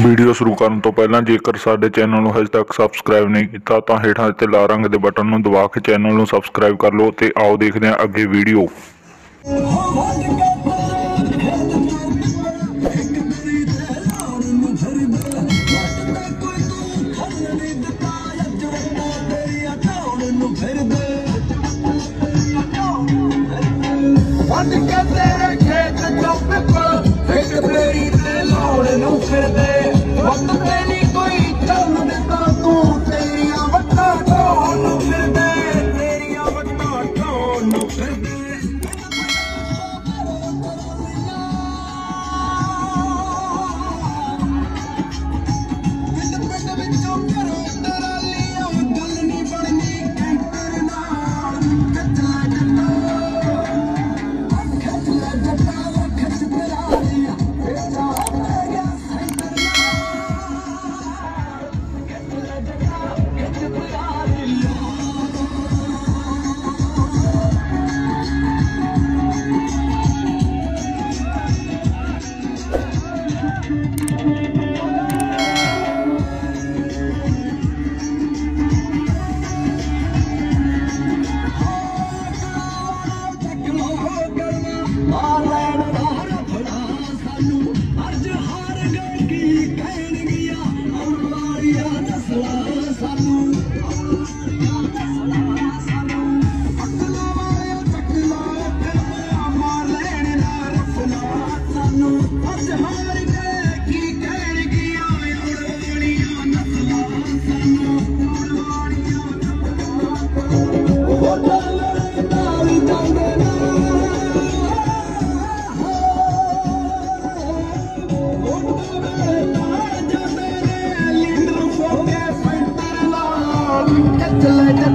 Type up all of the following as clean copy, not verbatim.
Video ਸ਼ੁਰੂ ਕਰਨ ਤੋਂ ਪਹਿਲਾਂ ਜੇਕਰ ਸਾਡੇ ਚੈਨਲ ਨੂੰ ਹਜੇ ਤੱਕ ਸਬਸਕ੍ਰਾਈਬ ਨਹੀਂ ਕੀਤਾ ਤਾਂ ਹੇਠਾਂ ਤੇ ਲਾਲ ਰੰਗ ਦੇ ਬਟਨ ਨੂੰ ਦਬਾ ਕੇ ਚੈਨਲ ਨੂੰ ਸਬਸਕ੍ਰਾਈਬ ਕਰ ਲਓ ਤੇ ਆਓ ਦੇਖਦੇ ਹਾਂ ਅੱਗੇ ਵੀਡੀਓ।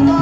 Let